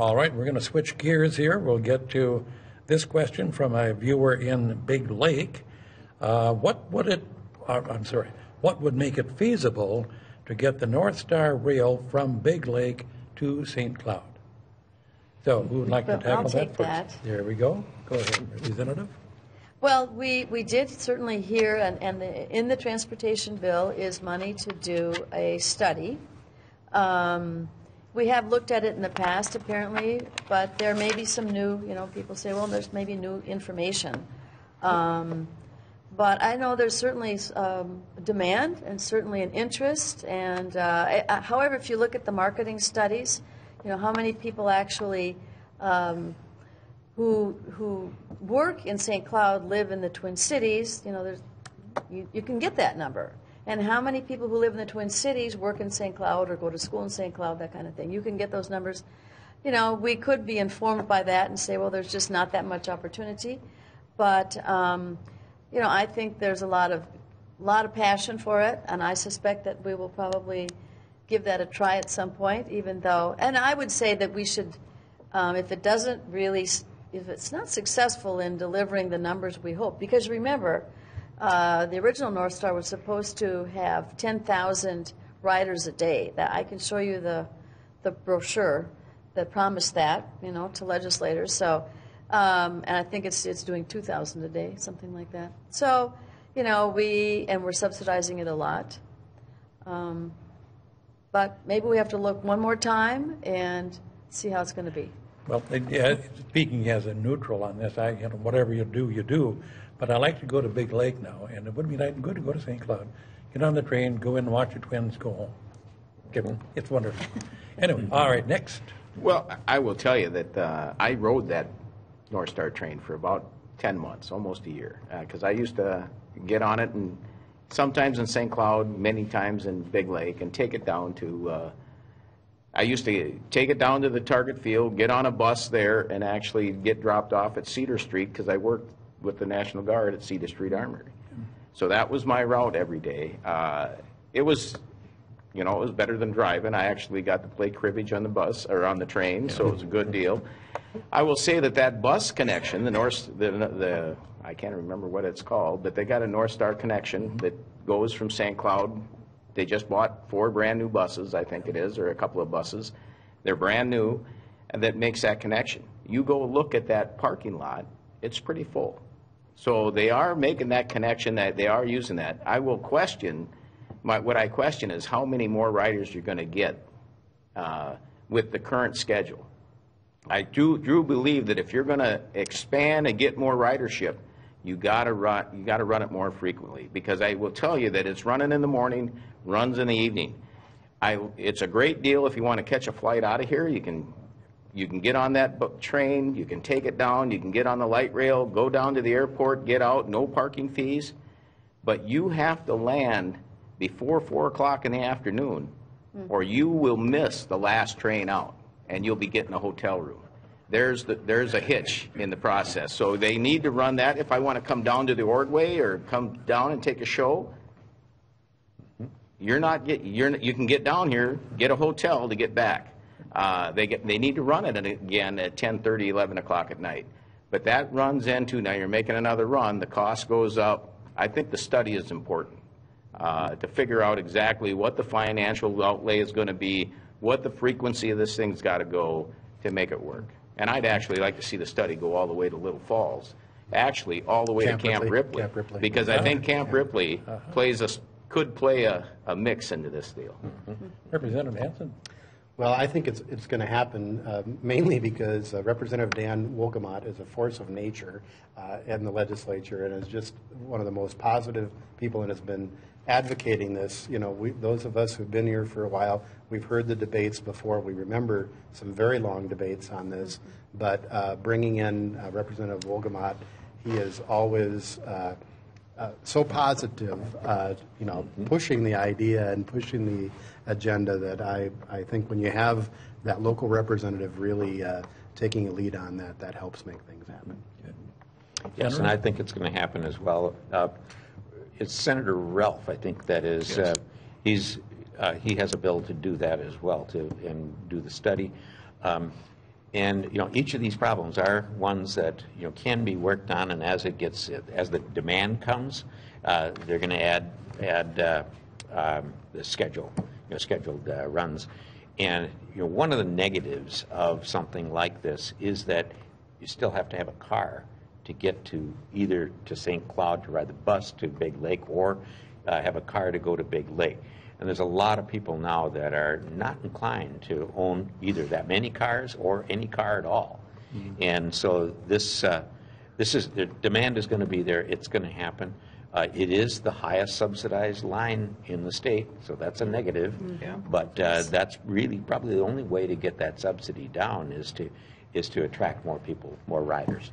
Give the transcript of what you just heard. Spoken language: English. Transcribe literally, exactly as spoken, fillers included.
All right, we're going to switch gears here. We'll get to this question from a viewer in Big Lake. Uh, what would it, uh, I'm sorry, what would make it feasible to get the North Star Rail from Big Lake to Saint Cloud? So who would like well, to tackle I'll take that first? That. There we go. Go ahead, Representative. Well, we, we did certainly hear, and, and the, in the transportation bill is money to do a study. Um, we have looked at it in the past, apparently, but there may be some new, you know, people say, well, there's maybe new information. Um, but I know there's certainly um, demand and certainly an interest. And uh, I, I, however, if you look at the marketing studies, you know, how many people actually um, who who work in Saint Cloud live in the Twin Cities, you know, there's, you, you can get that number. And how many people who live in the Twin Cities work in Saint Cloud or go to school in Saint Cloud, that kind of thing. You can get those numbers. You know, we could be informed by that and say, well, there's just not that much opportunity. But, um, you know, I think there's a lot of, lot of passion for it, and I suspect that we will probably give that a try at some point, even though, and I would say that we should, um, if it doesn't really, if it's not successful in delivering the numbers we hope, because remember, uh, the original North Star was supposed to have ten thousand riders a day. That I can show you the, the brochure that promised that, you know, to legislators. So, um, and I think it's, it's doing two thousand a day, something like that. So, you know, we, and we're subsidizing it a lot. Um, But maybe we have to look one more time and see how it's going to be. Well, it, yeah, speaking as a neutral on this, I, you know, whatever you do, you do. But I like to go to Big Lake now, and it would be nice and good to go to Saint Cloud, get on the train, go in and watch the Twins, go home. Okay, it's wonderful. Anyway, all right, next. Well, I will tell you that uh, I rode that North Star train for about ten months, almost a year, because uh, I used to get on it and sometimes in Saint Cloud, many times in Big Lake, and take it down to, uh, I used to take it down to the Target Field, get on a bus there, and actually get dropped off at Cedar Street, because I worked with the National Guard at Cedar Street Armory. So that was my route every day. Uh, it was, you know, it was better than driving. I actually got to play cribbage on the bus, or on the train, so it was a good deal. I will say that that bus connection, the North, the, the I can't remember what it's called, but they got a North Star connection that goes from Saint Cloud. They just bought four brand new buses, I think it is, or a couple of buses. They're brand new, and that makes that connection. You go look at that parking lot, it's pretty full. So they are making that connection, that they are using that. I will question, my, what I question is how many more riders you're going to get uh, with the current schedule. I do, do believe that if you're going to expand and get more ridership, you got to run, you got to run it more frequently, because I will tell you that it's running in the morning, runs in the evening. I, it's a great deal if you want to catch a flight out of here. You can, you can get on that train, you can take it down, you can get on the light rail, go down to the airport, get out, no parking fees. But you have to land before four o'clock in the afternoon, mm-hmm. or you will miss the last train out, and you'll be getting a hotel room. There's, the, there's a hitch in the process. So they need to run that. If I want to come down to the Ordway or come down and take a show, you're not get, you're, you can get down here, get a hotel to get back. Uh, they, get, they need to run it again at ten thirty, eleven o'clock at night. But that runs into, now you're making another run, the cost goes up. I think the study is important uh, to figure out exactly what the financial outlay is going to be, what the frequency of this thing's got to go to make it work. And I'd actually like to see the study go all the way to Little Falls, actually all the way Camp to Camp Ripley, Ripley, Camp Ripley, because I think Camp Ripley uh-huh. plays a, could play a, a mix into this deal. Mm-hmm. Mm-hmm. Representative Hanson? Well, I think it's, it's going to happen uh, mainly because uh, Representative Dan Wolgamott is a force of nature uh, in the legislature and is just one of the most positive people and has been advocating this. You know, we, those of us who've been here for a while, we've heard the debates before. We remember some very long debates on this, but uh, bringing in uh, Representative Wolgamott, he is always uh, uh, so positive, uh, you know, pushing the idea and pushing the agenda that I, I think when you have that local representative really uh, taking a lead on that, that helps make things happen. Yes, and I think it's going to happen as well. Uh, it's Senator Ralph, I think that is. Yes. Uh, he's uh, he has a bill to do that as well, to and do the study. Um, And you know, each of these problems are ones that you know can be worked on, and as it gets, as the demand comes, uh, they're going to add add uh, um, the schedule, you know, scheduled uh, runs. And you know, one of the negatives of something like this is that you still have to have a car to get to either to Saint Cloud to ride the bus to Big Lake, or uh, have a car to go to Big Lake. And there's a lot of people now that are not inclined to own either that many cars or any car at all. Mm-hmm. And so this, uh, this is, the demand is going to be there. It's going to happen. Uh, it is the highest subsidized line in the state, so that's a negative. Mm-hmm. Yeah. But uh, that's really probably the only way to get that subsidy down is to, is to attract more people, more riders.